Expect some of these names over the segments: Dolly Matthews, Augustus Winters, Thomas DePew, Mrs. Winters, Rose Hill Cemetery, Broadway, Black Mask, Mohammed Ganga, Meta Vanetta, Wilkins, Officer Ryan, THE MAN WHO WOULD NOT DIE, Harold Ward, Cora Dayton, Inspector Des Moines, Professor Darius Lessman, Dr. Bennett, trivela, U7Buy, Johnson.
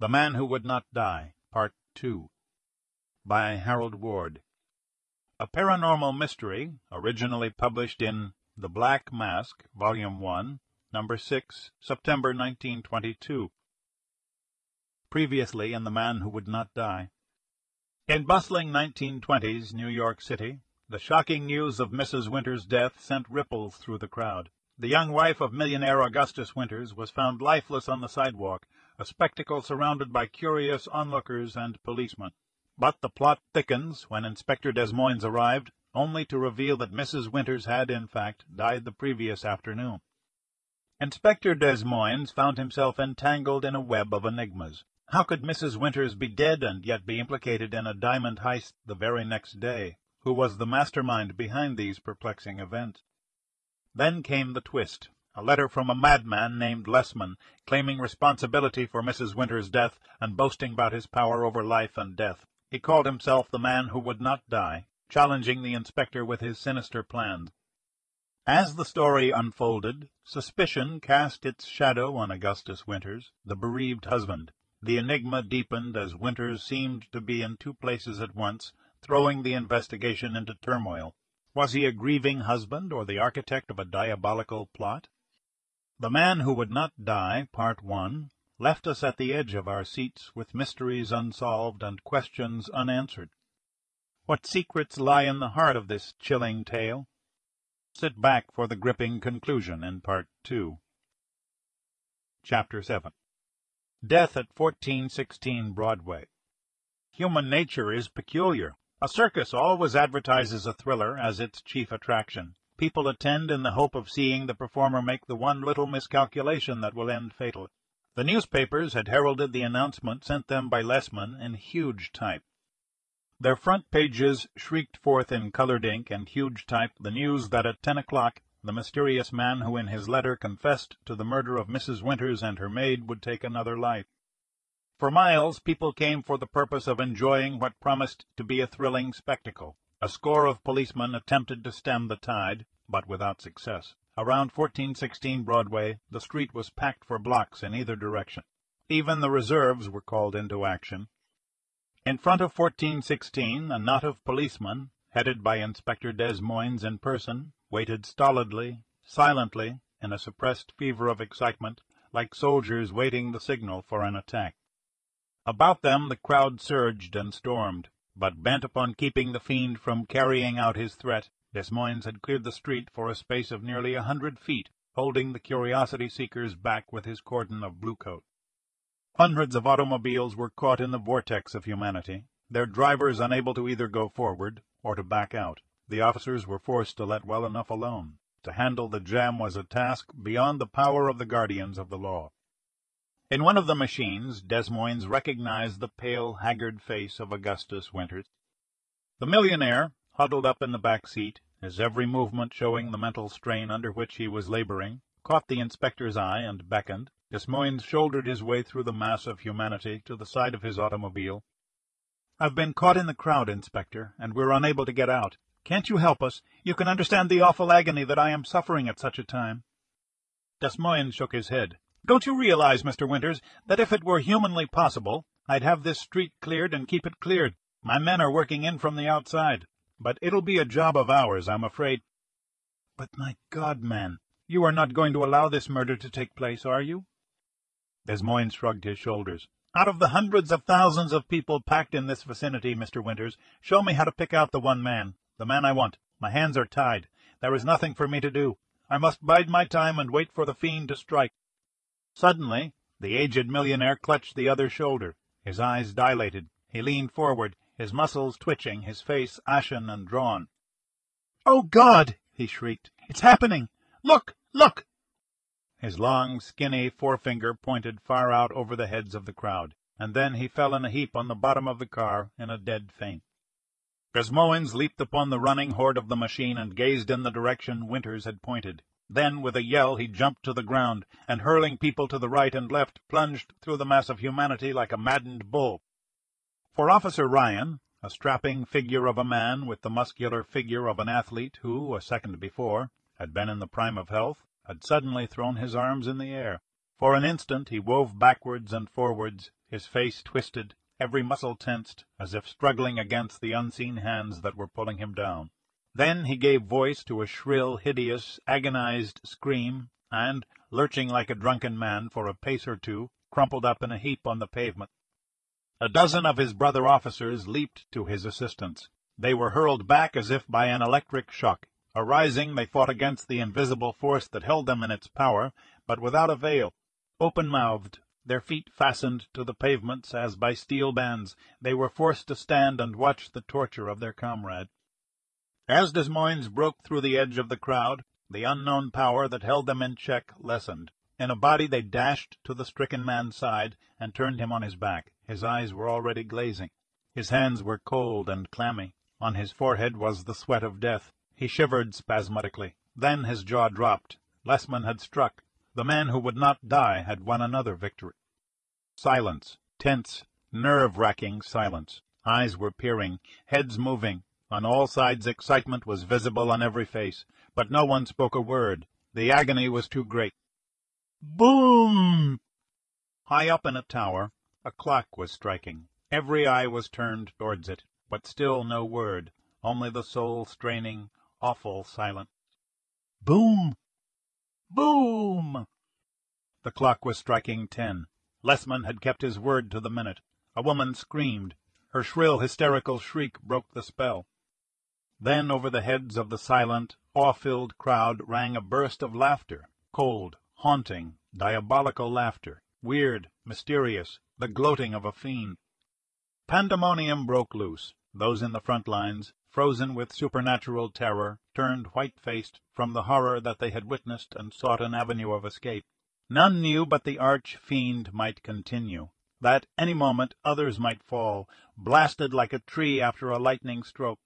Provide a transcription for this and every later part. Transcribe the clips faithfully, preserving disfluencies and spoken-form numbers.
The Man Who Would Not Die, Part two, by Harold Ward. A Paranormal Mystery, originally published in The Black Mask, Volume one, Number six, September nineteen twenty-two. Previously in The Man Who Would Not Die. In bustling nineteen twenties New York City, the shocking news of Missus Winters' death sent ripples through the crowd. The young wife of millionaire Augustus Winters was found lifeless on the sidewalk, a spectacle surrounded by curious onlookers and policemen. But the plot thickens when Inspector Des Moines arrived, only to reveal that Missus Winters had, in fact, died the previous afternoon. Inspector Des Moines found himself entangled in a web of enigmas. How could Missus Winters be dead and yet be implicated in a diamond heist the very next day? Who was the mastermind behind these perplexing events? Then came the twist. A letter from a madman named Lessman, claiming responsibility for Missus Winters' death and boasting about his power over life and death. He called himself the Man Who Would Not Die, challenging the inspector with his sinister plans. As the story unfolded, suspicion cast its shadow on Augustus Winters, the bereaved husband. The enigma deepened as Winters seemed to be in two places at once, throwing the investigation into turmoil. Was he a grieving husband or the architect of a diabolical plot? The Man Who Would Not Die, Part one, left us at the edge of our seats with mysteries unsolved and questions unanswered. What secrets lie in the heart of this chilling tale? Sit back for the gripping conclusion in Part two. Chapter seven. Death at fourteen sixteen Broadway. Human nature is peculiar. A circus always advertises a thriller as its chief attraction. People attend in the hope of seeing the performer make the one little miscalculation that will end fatal. The newspapers had heralded the announcement sent them by Lessman in huge type. Their front pages shrieked forth in colored ink and huge type the news that at ten o'clock the mysterious man who in his letter confessed to the murder of Missus Winters and her maid would take another life. For miles people came for the purpose of enjoying what promised to be a thrilling spectacle. A score of policemen attempted to stem the tide, but without success. Around fourteen sixteen Broadway, the street was packed for blocks in either direction. Even the reserves were called into action. In front of fourteen sixteen, a knot of policemen, headed by Inspector Des Moines in person, waited stolidly, silently, in a suppressed fever of excitement, like soldiers waiting the signal for an attack. About them the crowd surged and stormed. But bent upon keeping the fiend from carrying out his threat, Des Moines had cleared the street for a space of nearly a hundred feet, holding the curiosity seekers back with his cordon of bluecoat. Hundreds of automobiles were caught in the vortex of humanity, their drivers unable to either go forward or to back out. The officers were forced to let well enough alone. To handle the jam was a task beyond the power of the guardians of the law. In one of the machines, Des Moines recognized the pale, haggard face of Augustus Winters. The millionaire, huddled up in the back seat, his every movement showing the mental strain under which he was laboring, caught the inspector's eye and beckoned. Des Moines shouldered his way through the mass of humanity to the side of his automobile. "I've been caught in the crowd, Inspector, and we're unable to get out. Can't you help us? You can understand the awful agony that I am suffering at such a time." Des Moines shook his head. "Don't you realize, Mister Winters, that if it were humanly possible, I'd have this street cleared and keep it cleared. My men are working in from the outside. But it'll be a job of ours, I'm afraid." "But my God, man, you are not going to allow this murder to take place, are you?" Des Moines shrugged his shoulders. "Out of the hundreds of thousands of people packed in this vicinity, Mister Winters, show me how to pick out the one man, the man I want. My hands are tied. There is nothing for me to do. I must bide my time and wait for the fiend to strike." Suddenly, the aged millionaire clutched the other shoulder. His eyes dilated. He leaned forward, his muscles twitching, his face ashen and drawn. "Oh, God!" he shrieked. "It's happening! Look! Look!" His long, skinny forefinger pointed far out over the heads of the crowd, and then he fell in a heap on the bottom of the car in a dead faint. Des Moines leaped upon the running horde of the machine and gazed in the direction Winters had pointed. Then, with a yell, he jumped to the ground, and hurling people to the right and left, plunged through the mass of humanity like a maddened bull. For Officer Ryan, a strapping figure of a man with the muscular figure of an athlete who, a second before, had been in the prime of health, had suddenly thrown his arms in the air. For an instant he wove backwards and forwards, his face twisted, every muscle tensed, as if struggling against the unseen hands that were pulling him down. Then he gave voice to a shrill, hideous, agonized scream, and, lurching like a drunken man for a pace or two, crumpled up in a heap on the pavement. A dozen of his brother officers leaped to his assistance. They were hurled back as if by an electric shock. Arising, they fought against the invisible force that held them in its power, but without avail. Open-mouthed, their feet fastened to the pavements as by steel bands, they were forced to stand and watch the torture of their comrade. As Des Moines broke through the edge of the crowd, the unknown power that held them in check lessened. In a body they dashed to the stricken man's side and turned him on his back. His eyes were already glazing. His hands were cold and clammy. On his forehead was the sweat of death. He shivered spasmodically. Then his jaw dropped. Lessman had struck. The man who would not die had won another victory. Silence. Tense, nerve-wracking silence. Eyes were peering, heads moving. On all sides excitement was visible on every face, but no one spoke a word. The agony was too great. Boom! High up in a tower, a clock was striking. Every eye was turned towards it, but still no word, only the soul-straining, awful silence. Boom! Boom! The clock was striking ten. Lessman had kept his word to the minute. A woman screamed. Her shrill, hysterical shriek broke the spell. Then over the heads of the silent, awe-filled crowd rang a burst of laughter, cold, haunting, diabolical laughter, weird, mysterious, the gloating of a fiend. Pandemonium broke loose. Those in the front lines, frozen with supernatural terror, turned white-faced from the horror that they had witnessed and sought an avenue of escape. None knew but the arch-fiend might continue, that any moment others might fall, blasted like a tree after a lightning stroke.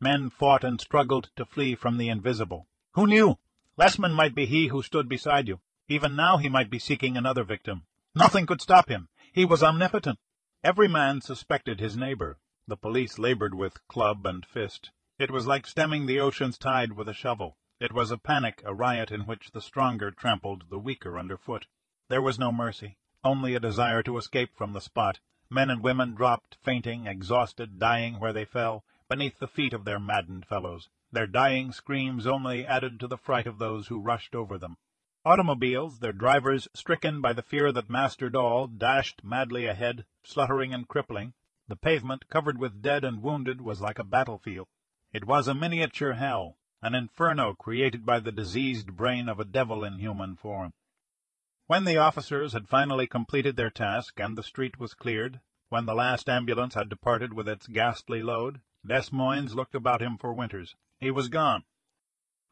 Men fought and struggled to flee from the invisible. Who knew? Lessman might be he who stood beside you. Even now he might be seeking another victim. Nothing could stop him. He was omnipotent. Every man suspected his neighbor. The police labored with club and fist. It was like stemming the ocean's tide with a shovel. It was a panic, a riot in which the stronger trampled the weaker underfoot. There was no mercy, only a desire to escape from the spot. Men and women dropped, fainting, exhausted, dying where they fell, beneath the feet of their maddened fellows. Their dying screams only added to the fright of those who rushed over them. Automobiles, their drivers stricken by the fear that mastered all, dashed madly ahead, sluttering and crippling. The pavement, covered with dead and wounded, was like a battlefield. It was a miniature hell, an inferno created by the diseased brain of a devil in human form. When the officers had finally completed their task and the street was cleared, when the last ambulance had departed with its ghastly load, Des Moines looked about him for Winters. He was gone.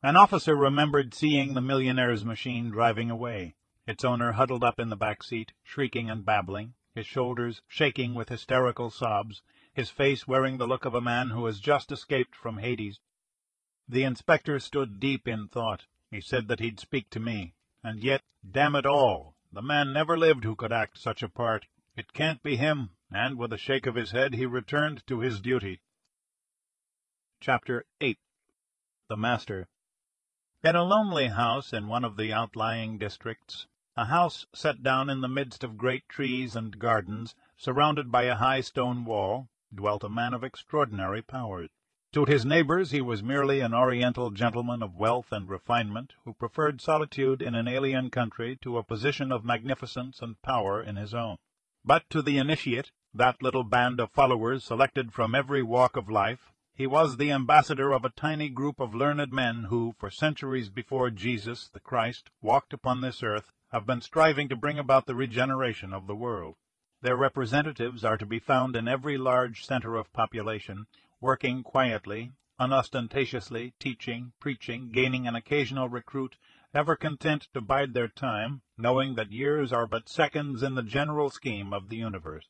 An officer remembered seeing the millionaire's machine driving away, its owner huddled up in the back seat, shrieking and babbling, his shoulders shaking with hysterical sobs, his face wearing the look of a man who has just escaped from Hades. The inspector stood deep in thought. He said that he'd speak to me. And yet, damn it all, the man never lived who could act such a part. It can't be him, and with a shake of his head he returned to his duty. Chapter eight. The Master. In a lonely house in one of the outlying districts, a house set down in the midst of great trees and gardens, surrounded by a high stone wall, dwelt a man of extraordinary powers. To his neighbors he was merely an oriental gentleman of wealth and refinement, who preferred solitude in an alien country to a position of magnificence and power in his own. But to the initiate, that little band of followers selected from every walk of life, he was the ambassador of a tiny group of learned men who, for centuries before Jesus, the Christ, walked upon this earth, have been striving to bring about the regeneration of the world. Their representatives are to be found in every large center of population, working quietly, unostentatiously, teaching, preaching, gaining an occasional recruit, ever content to bide their time, knowing that years are but seconds in the general scheme of the universe.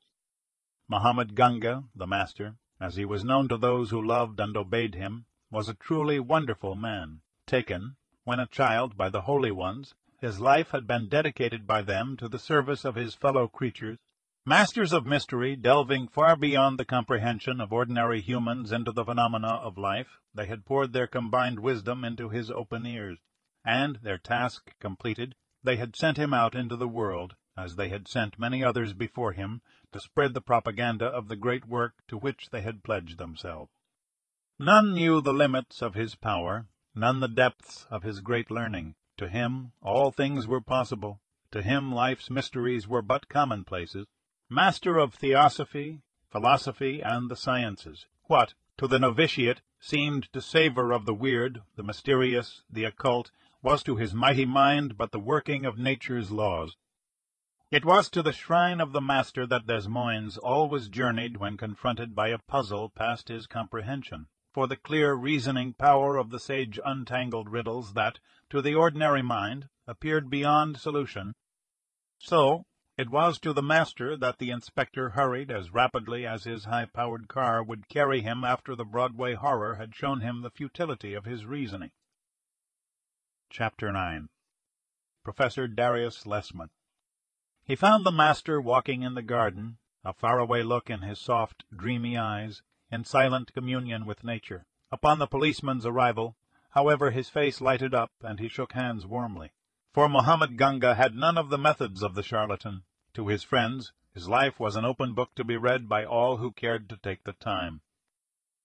Mohammed Ganga, the master, as he was known to those who loved and obeyed him, was a truly wonderful man, taken, when a child, by the holy ones. His life had been dedicated by them to the service of his fellow creatures, masters of mystery, delving far beyond the comprehension of ordinary humans into the phenomena of life. They had poured their combined wisdom into his open ears, and, their task completed, They had sent him out into the world, as they had sent many others before him, to spread the propaganda of the great work to which they had pledged themselves. None knew the limits of his power, none the depths of his great learning. To him all things were possible. To him life's mysteries were but commonplaces. Master of theosophy, philosophy, and the sciences, what, to the novitiate, seemed to savor of the weird, the mysterious, the occult, was to his mighty mind but the working of nature's laws. It was to the shrine of the master that Des Moines always journeyed when confronted by a puzzle past his comprehension, for the clear reasoning power of the sage untangled riddles that, to the ordinary mind, appeared beyond solution. So it was to the master that the inspector hurried as rapidly as his high-powered car would carry him after the Broadway horror had shown him the futility of his reasoning. Chapter nine. Professor Darius Lessman. He found the master walking in the garden, a faraway look in his soft, dreamy eyes, in silent communion with nature. Upon the policeman's arrival, however, his face lighted up, and he shook hands warmly. For Mohammed Ganga had none of the methods of the charlatan. To his friends, his life was an open book to be read by all who cared to take the time.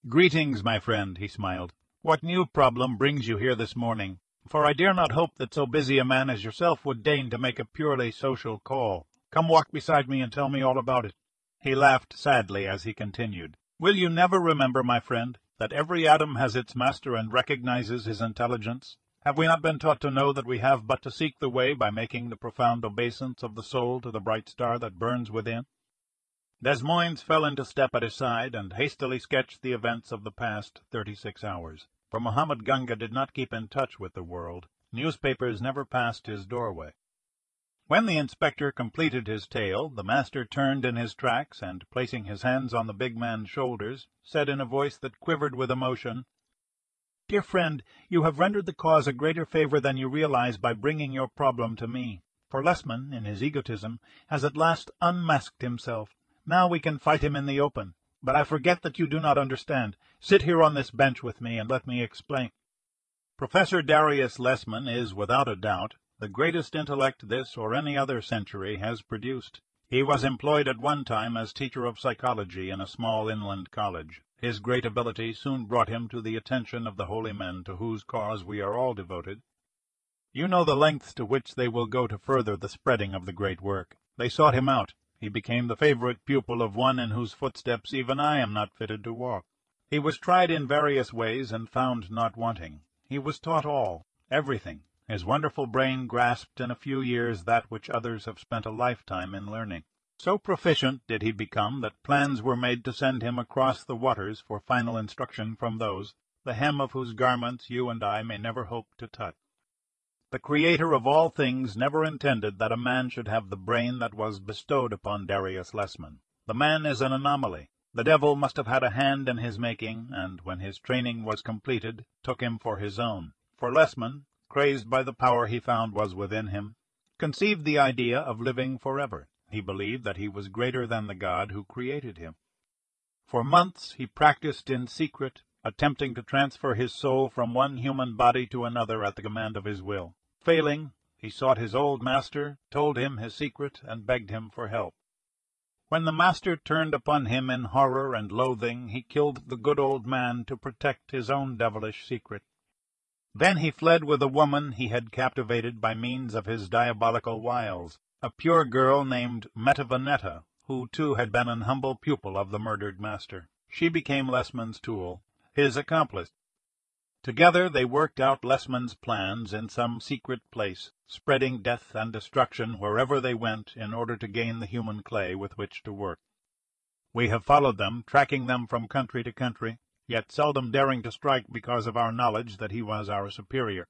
"Greetings, my friend," he smiled. "What new problem brings you here this morning? For I dare not hope that so busy a man as yourself would deign to make a purely social call. Come walk beside me and tell me all about it." He laughed sadly as he continued. "Will you never remember, my friend, that every atom has its master and recognizes his intelligence? Have we not been taught to know that we have but to seek the way by making the profound obeisance of the soul to the bright star that burns within?" Des Moines fell into step at his side and hastily sketched the events of the past thirty-six hours, for Mohammed Ganga did not keep in touch with the world. Newspapers never passed his doorway. When the inspector completed his tale, the master turned in his tracks and, placing his hands on the big man's shoulders, said in a voice that quivered with emotion, "Dear friend, you have rendered the cause a greater favor than you realize by bringing your problem to me. For Lessman, in his egotism, has at last unmasked himself. Now we can fight him in the open. But I forget that you do not understand. Sit here on this bench with me and let me explain." Professor Darius Lessman is, without a doubt, the greatest intellect this or any other century has produced. He was employed at one time as teacher of psychology in a small inland college. His great ability soon brought him to the attention of the holy men to whose cause we are all devoted. You know the lengths to which they will go to further the spreading of the great work. They sought him out. He became the favorite pupil of one in whose footsteps even I am not fitted to walk. He was tried in various ways and found not wanting. He was taught all, everything. His wonderful brain grasped in a few years that which others have spent a lifetime in learning. So proficient did he become that plans were made to send him across the waters for final instruction from those, the hem of whose garments you and I may never hope to touch. The Creator of all things never intended that a man should have the brain that was bestowed upon Darius Lessman. The man is an anomaly. The devil must have had a hand in his making, and when his training was completed, took him for his own. For Lessman, crazed by the power he found was within him, conceived the idea of living forever. He believed that he was greater than the God who created him. For months he practiced in secret, attempting to transfer his soul from one human body to another at the command of his will. Failing, he sought his old master, told him his secret, and begged him for help. When the master turned upon him in horror and loathing, he killed the good old man to protect his own devilish secret. Then he fled with a woman he had captivated by means of his diabolical wiles, a pure girl named Meta Vanetta, who too had been an humble pupil of the murdered master. She became Lessman's tool, his accomplice. Together they worked out Lessman's plans in some secret place, spreading death and destruction wherever they went in order to gain the human clay with which to work. We have followed them, tracking them from country to country, yet seldom daring to strike because of our knowledge that he was our superior.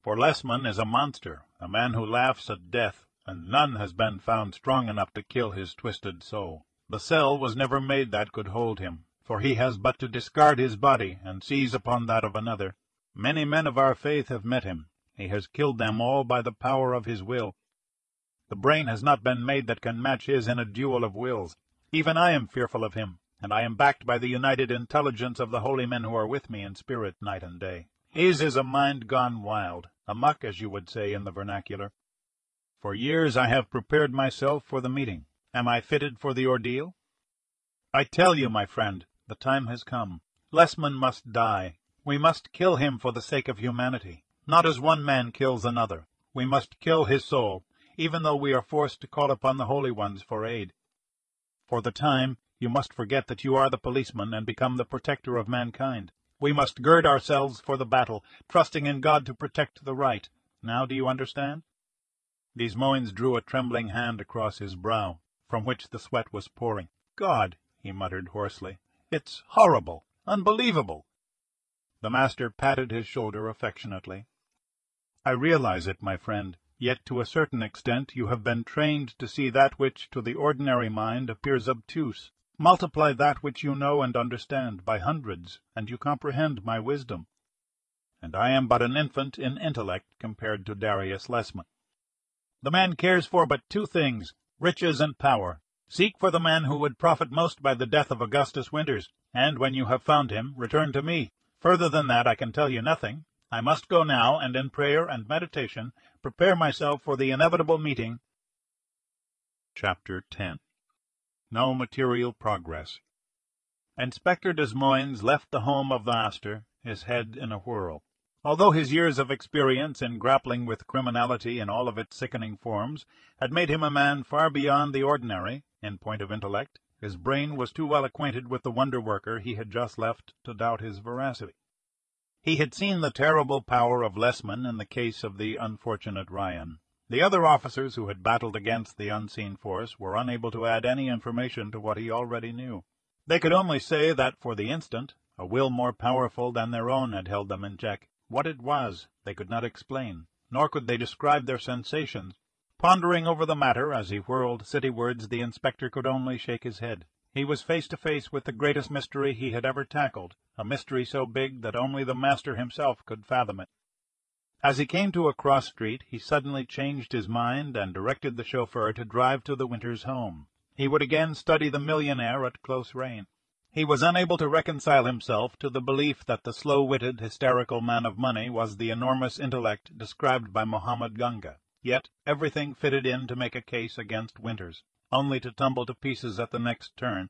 For Lessman is a monster, a man who laughs at death, and none has been found strong enough to kill his twisted soul. The cell was never made that could hold him, for he has but to discard his body and seize upon that of another. Many men of our faith have met him. He has killed them all by the power of his will. The brain has not been made that can match his in a duel of wills. Even I am fearful of him, and I am backed by the united intelligence of the holy men who are with me in spirit night and day. His is a mind gone wild, a muck, as you would say in the vernacular. For years I have prepared myself for the meeting. Am I fitted for the ordeal? I tell you, my friend, the time has come. Lessman must die. We must kill him for the sake of humanity, not as one man kills another. We must kill his soul, even though we are forced to call upon the holy ones for aid. For the time, you must forget that you are the policeman and become the protector of mankind. We must gird ourselves for the battle, trusting in God to protect the right. Now do you understand? Des Moines drew a trembling hand across his brow, from which the sweat was pouring. "God," he muttered hoarsely, "it's horrible, unbelievable." The master patted his shoulder affectionately. "I realize it, my friend, yet to a certain extent you have been trained to see that which to the ordinary mind appears obtuse. Multiply that which you know and understand by hundreds, and you comprehend my wisdom. And I am but an infant in intellect compared to Darius Lessman. The man cares for but two things, riches and power. Seek for the man who would profit most by the death of Augustus Winters, and when you have found him, return to me. Further than that I can tell you nothing. I must go now, and in prayer and meditation prepare myself for the inevitable meeting." Chapter ten. No material progress. Inspector Des Moines left the home of the master, his head in a whirl. Although his years of experience in grappling with criminality in all of its sickening forms had made him a man far beyond the ordinary, in point of intellect, his brain was too well acquainted with the wonder-worker he had just left to doubt his veracity. He had seen the terrible power of Lessman in the case of the unfortunate Ryan. The other officers who had battled against the unseen force were unable to add any information to what he already knew. They could only say that, for the instant, a will more powerful than their own had held them in check. What it was, they could not explain, nor could they describe their sensations. Pondering over the matter as he whirled citywards, the inspector could only shake his head. He was face to face with the greatest mystery he had ever tackled, a mystery so big that only the master himself could fathom it. As he came to a cross street, he suddenly changed his mind and directed the chauffeur to drive to the Winters' home. He would again study the millionaire at close range. He was unable to reconcile himself to the belief that the slow-witted, hysterical man of money was the enormous intellect described by Mohammed Ganga. Yet everything fitted in to make a case against Winters, only to tumble to pieces at the next turn.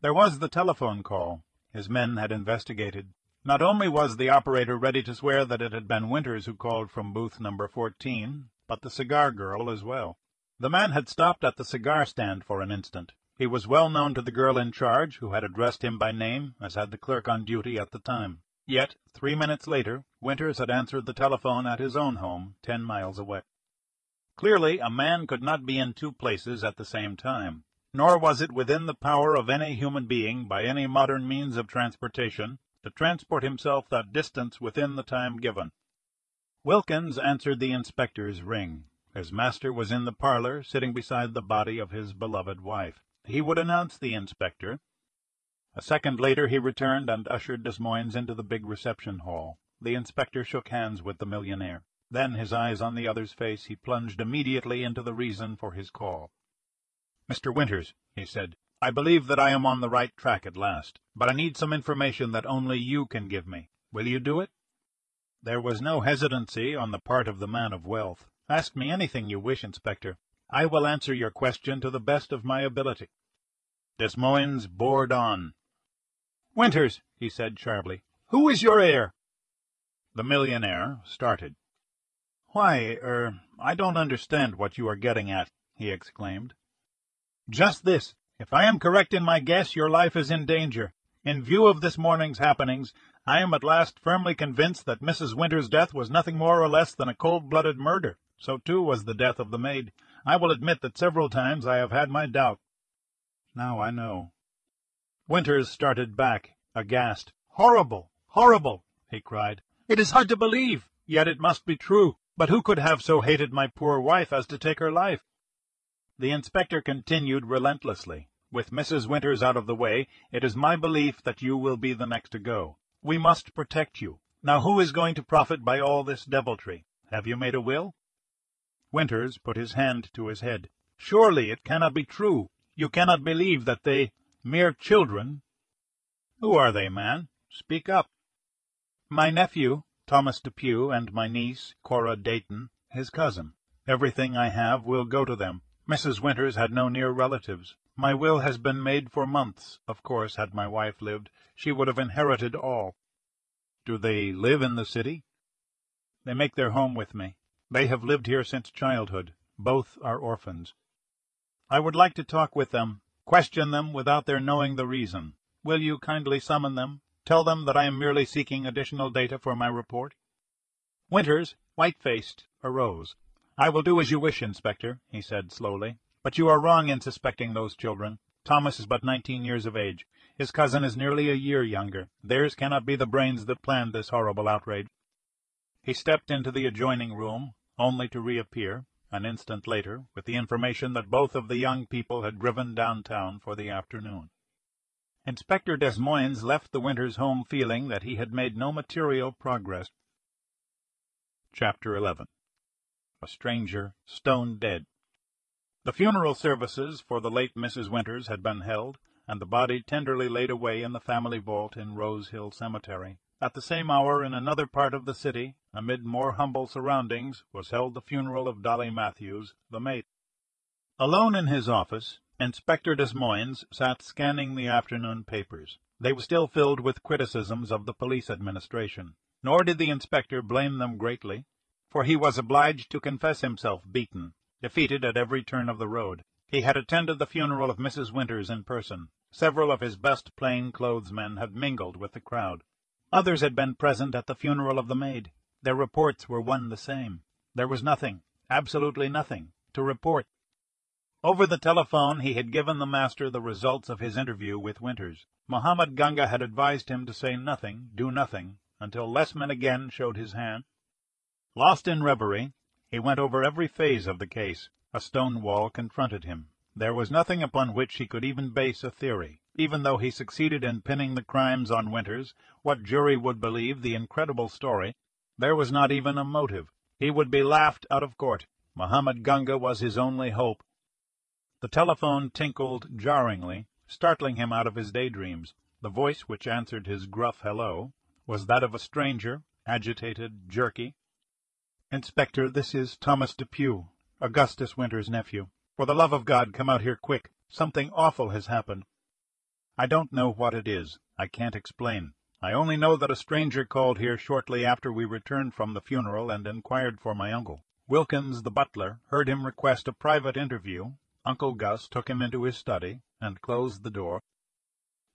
There was the telephone call. His men had investigated. Not only was the operator ready to swear that it had been Winters who called from booth number fourteen, but the cigar girl as well. The man had stopped at the cigar stand for an instant. He was well known to the girl in charge, who had addressed him by name, as had the clerk on duty at the time. Yet, three minutes later, Winters had answered the telephone at his own home, ten miles away. Clearly, a man could not be in two places at the same time, nor was it within the power of any human being, by any modern means of transportation, to transport himself that distance within the time given. Wilkins answered the inspector's ring. His master was in the parlor, sitting beside the body of his beloved wife. He would announce the inspector. A second later he returned and ushered Des Moines into the big reception hall. The inspector shook hands with the millionaire. Then, his eyes on the other's face, he plunged immediately into the reason for his call. "Mister Winters," he said, "I believe that I am on the right track at last, but I need some information that only you can give me. Will you do it?" There was no hesitancy on the part of the man of wealth. "Ask me anything you wish, Inspector. I will answer your question to the best of my ability." Des Moines bored on. "Winters," he said sharply, "who is your heir?" The millionaire started. "Why, er, I don't understand what you are getting at," he exclaimed. "Just this. If I am correct in my guess, your life is in danger. In view of this morning's happenings, I am at last firmly convinced that Missus Winters' death was nothing more or less than a cold-blooded murder. So, too, was the death of the maid. I will admit that several times I have had my doubt. Now I know." Winters started back, aghast. "Horrible! Horrible!" he cried. "It is hard to believe, yet it must be true. But who could have so hated my poor wife as to take her life?" The inspector continued relentlessly. "With Missus Winters out of the way, it is my belief that you will be the next to go. We must protect you. Now who is going to profit by all this deviltry? Have you made a will?" Winters put his hand to his head. "Surely it cannot be true. You cannot believe that they, mere children—" "Who are they, man? Speak up." "My nephew, Thomas DePew, and my niece, Cora Dayton, his cousin. Everything I have will go to them. Missus Winters had no near relatives. My will has been made for months. Of course, had my wife lived, she would have inherited all. Do they live in the city? They make their home with me. They have lived here since childhood. Both are orphans. I would like to talk with them, question them without their knowing the reason. Will you kindly summon them? Tell them that I am merely seeking additional data for my report? Winters, white-faced, arose. I will do as you wish, Inspector, he said slowly. But you are wrong in suspecting those children. Thomas is but nineteen years of age. His cousin is nearly a year younger. Theirs cannot be the brains that planned this horrible outrage. He stepped into the adjoining room, only to reappear, an instant later, with the information that both of the young people had driven downtown for the afternoon. Inspector Des Moines left the Winters home feeling that he had made no material progress. Chapter eleven. A Stranger Stone Dead. The funeral services for the late Missus Winters had been held, and the body tenderly laid away in the family vault in Rose Hill Cemetery. At the same hour, in another part of the city, amid more humble surroundings, was held the funeral of Dolly Matthews, the maid. Alone in his office, Inspector Des Moines sat scanning the afternoon papers. They were still filled with criticisms of the police administration, nor did the inspector blame them greatly, for he was obliged to confess himself beaten, defeated at every turn of the road. He had attended the funeral of Missus Winters in person. Several of his best plain-clothes men had mingled with the crowd. Others had been present at the funeral of the maid. Their reports were one the same. There was nothing, absolutely nothing, to report. Over the telephone he had given the master the results of his interview with Winters. Mohammed Ganga had advised him to say nothing, do nothing, until Lessman again showed his hand. Lost in reverie, he went over every phase of the case. A stone wall confronted him. There was nothing upon which he could even base a theory. Even though he succeeded in pinning the crimes on Winters, what jury would believe the incredible story? There was not even a motive. He would be laughed out of court. Mohammed Ganga was his only hope. The telephone tinkled jarringly, startling him out of his daydreams. The voice which answered his gruff hello was that of a stranger, agitated, jerky. "Inspector, this is Thomas DePew, Augustus Winters' nephew. For the love of God, come out here quick. Something awful has happened. I don't know what it is. I can't explain. I only know that a stranger called here shortly after we returned from the funeral and inquired for my uncle. Wilkins, the butler, heard him request a private interview. Uncle Gus took him into his study and closed the door.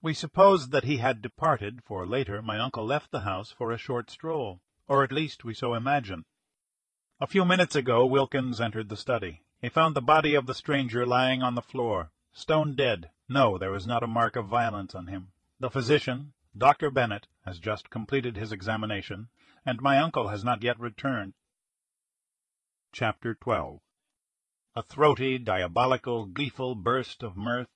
We supposed that he had departed, for later my uncle left the house for a short stroll, or at least we so imagined. A few minutes ago Wilkins entered the study. He found the body of the stranger lying on the floor, stone dead. No, there was not a mark of violence on him. The physician, Doctor Bennett, has just completed his examination, and my uncle has not yet returned." Chapter twelve. A throaty, diabolical, gleeful burst of mirth.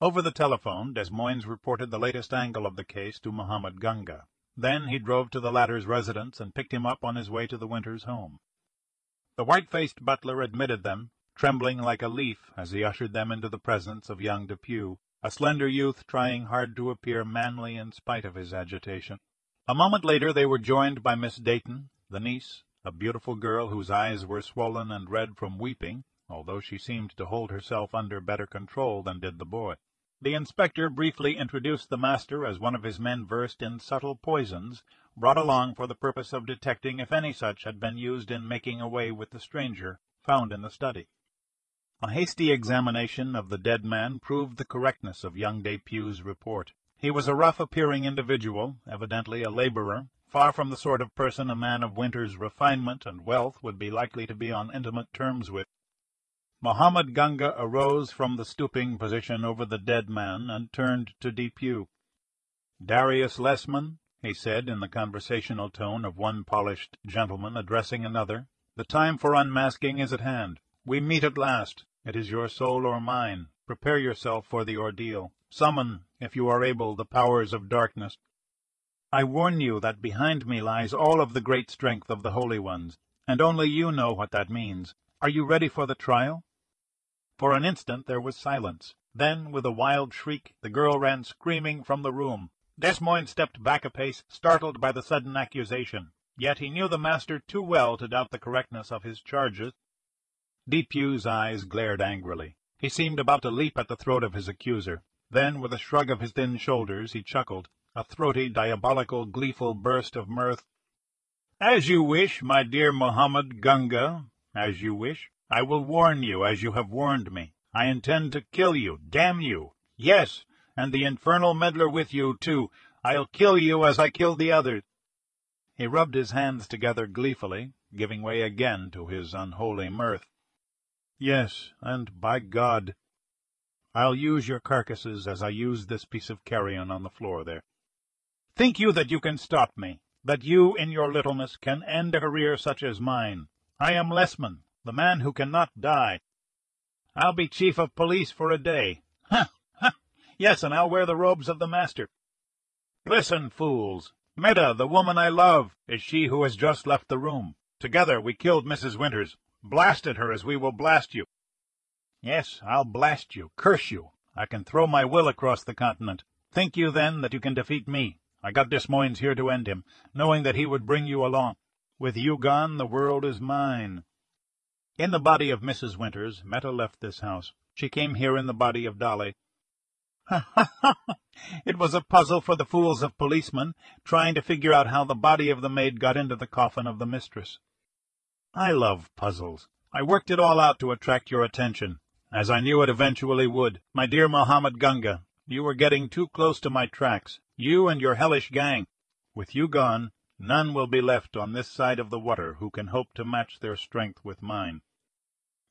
Over the telephone, Des Moines reported the latest angle of the case to Mohammed Ganga. Then he drove to the latter's residence and picked him up on his way to the Winters' home. The white-faced butler admitted them, trembling like a leaf as he ushered them into the presence of young DePew, a slender youth trying hard to appear manly in spite of his agitation. A moment later they were joined by Miss Dayton, the niece, a beautiful girl whose eyes were swollen and red from weeping, although she seemed to hold herself under better control than did the boy. The inspector briefly introduced the master as one of his men versed in subtle poisons, brought along for the purpose of detecting if any such had been used in making away with the stranger found in the study. A hasty examination of the dead man proved the correctness of young DePew's report. He was a rough-appearing individual, evidently a laborer, far from the sort of person a man of Winters' refinement and wealth would be likely to be on intimate terms with. Mohammed Ganga arose from the stooping position over the dead man and turned to DePew. "Darius Lessman," he said in the conversational tone of one polished gentleman addressing another, "the time for unmasking is at hand. We meet at last. It is your soul or mine. Prepare yourself for the ordeal. Summon, if you are able, the powers of darkness. I warn you that behind me lies all of the great strength of the Holy Ones, and only you know what that means. Are you ready for the trial?" For an instant there was silence. Then, with a wild shriek, the girl ran screaming from the room. Des Moines stepped back a pace, startled by the sudden accusation. Yet he knew the master too well to doubt the correctness of his charges. DePew's eyes glared angrily. He seemed about to leap at the throat of his accuser. Then, with a shrug of his thin shoulders, he chuckled, a throaty, diabolical, gleeful burst of mirth. "As you wish, my dear Mohammed Ganga, as you wish. I will warn you, as you have warned me. I intend to kill you, damn you. Yes, and the infernal meddler with you, too. I'll kill you as I killed the others." He rubbed his hands together gleefully, giving way again to his unholy mirth. "Yes, and by God, I'll use your carcasses as I use this piece of carrion on the floor there. Think you that you can stop me, that you, in your littleness, can end a career such as mine? I am Lessman, the man who cannot die. I'll be chief of police for a day. Ha, ha, yes, and I'll wear the robes of the master. Listen, fools. Meta, the woman I love, is she who has just left the room. Together we killed Missus Winters, blasted her as we will blast you. Yes, I'll blast you, curse you. I can throw my will across the continent. Think you, then, that you can defeat me? I got Des Moines here to end him, knowing that he would bring you along. With you gone, the world is mine." In the body of Missus Winters, Meta left this house. She came here in the body of Dolly. Ha, ha, ha! It was a puzzle for the fools of policemen, trying to figure out how the body of the maid got into the coffin of the mistress. I love puzzles. I worked it all out to attract your attention, as I knew it eventually would. My dear Mohammed Ganga, you were getting too close to my tracks, you and your hellish gang. With you gone, none will be left on this side of the water who can hope to match their strength with mine.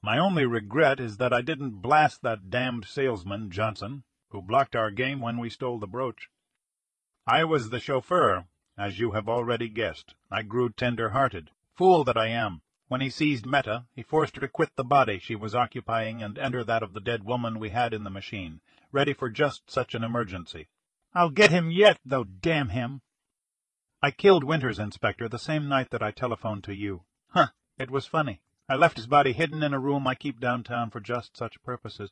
My only regret is that I didn't blast that damned salesman, Johnson, who blocked our game when we stole the brooch. I was the chauffeur, as you have already guessed. I grew tender-hearted. Fool that I am. When he seized Meta, he forced her to quit the body she was occupying and enter that of the dead woman we had in the machine, ready for just such an emergency. I'll get him yet, though, damn him! I killed Winters, Inspector, the same night that I telephoned to you. Huh, it was funny. I left his body hidden in a room I keep downtown for just such purposes.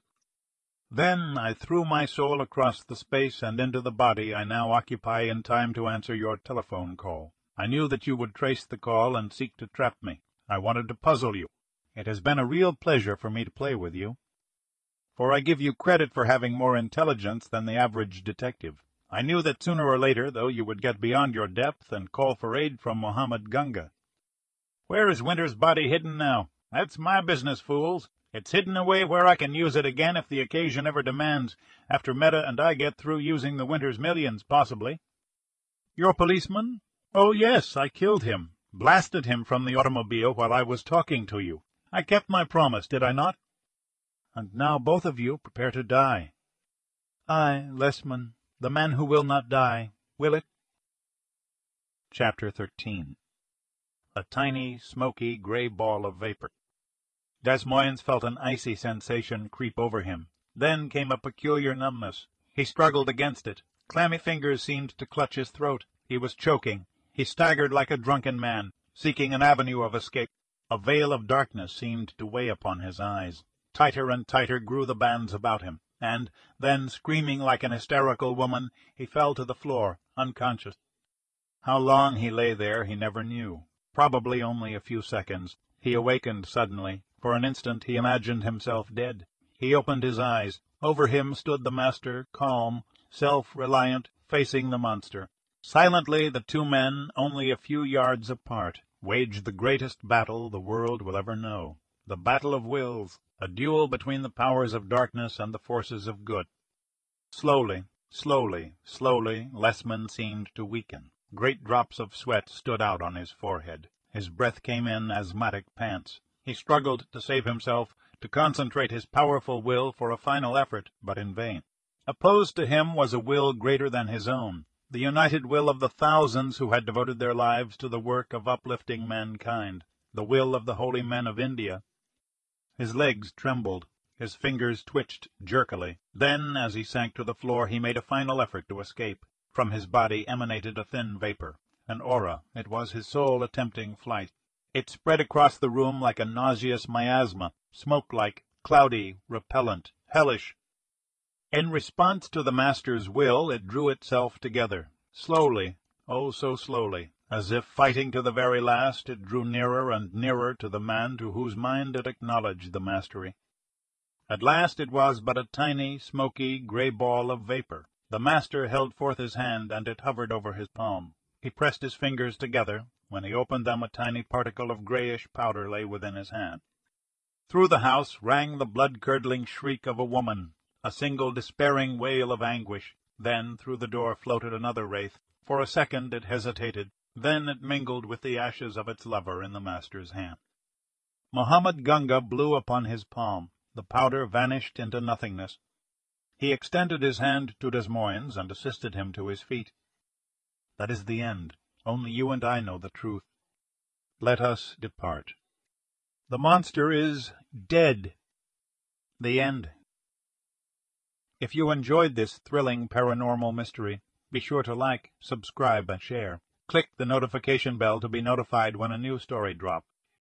Then I threw my soul across the space and into the body I now occupy in time to answer your telephone call. I knew that you would trace the call and seek to trap me. I wanted to puzzle you. It has been a real pleasure for me to play with you, for I give you credit for having more intelligence than the average detective. I knew that sooner or later, though, you would get beyond your depth and call for aid from Mohammed Ganga. Where is Winter's body hidden now? That's my business, fools. It's hidden away where I can use it again if the occasion ever demands, after Meta and I get through using the Winter's millions, possibly. Your policeman? Oh, yes, I killed him. Blasted him from the automobile while I was talking to you. I kept my promise, did I not? And now both of you prepare to die. I, Lessman, the man who will not die, will it? Chapter thirteen. A tiny, smoky, gray ball of vapor. Des Moines felt an icy sensation creep over him. Then came a peculiar numbness. He struggled against it. Clammy fingers seemed to clutch his throat. He was choking. He staggered like a drunken man, seeking an avenue of escape. A veil of darkness seemed to weigh upon his eyes. Tighter and tighter grew the bands about him, and then, screaming like an hysterical woman, he fell to the floor, unconscious. How long he lay there he never knew. Probably only a few seconds. He awakened suddenly. For an instant he imagined himself dead. He opened his eyes. Over him stood the master, calm, self-reliant, facing the monster. Silently the two men, only a few yards apart, waged the greatest battle the world will ever know. The battle of wills, a duel between the powers of darkness and the forces of good. Slowly, slowly, slowly, Lessman seemed to weaken. Great drops of sweat stood out on his forehead. His breath came in asthmatic pants. He struggled to save himself, to concentrate his powerful will for a final effort, but in vain. Opposed to him was a will greater than his own, the united will of the thousands who had devoted their lives to the work of uplifting mankind, the will of the holy men of India. His legs trembled. His fingers twitched jerkily. Then, as he sank to the floor, he made a final effort to escape. From his body emanated a thin vapor, an aura. It was his soul attempting flight. It spread across the room like a nauseous miasma, smoke-like, cloudy, repellent, hellish. In response to the master's will, it drew itself together, slowly, oh so slowly, As if fighting to the very last, it drew nearer and nearer to the man to whose mind it acknowledged the mastery. At last it was but a tiny, smoky, grey ball of vapour. The master held forth his hand, and it hovered over his palm. He pressed his fingers together. When he opened them, a tiny particle of greyish powder lay within his hand. Through the house rang the blood-curdling shriek of a woman, a single despairing wail of anguish. Then through the door floated another wraith. For a second it hesitated. Then it mingled with the ashes of its lover in the master's hand. Mohammed Ganga blew upon his palm. The powder vanished into nothingness. He extended his hand to Des Moines and assisted him to his feet. "That is the end. Only you and I know the truth. Let us depart. The monster is dead. The end." If you enjoyed this thrilling paranormal mystery, be sure to like, subscribe, and share. Click the notification bell to be notified when a new story drops.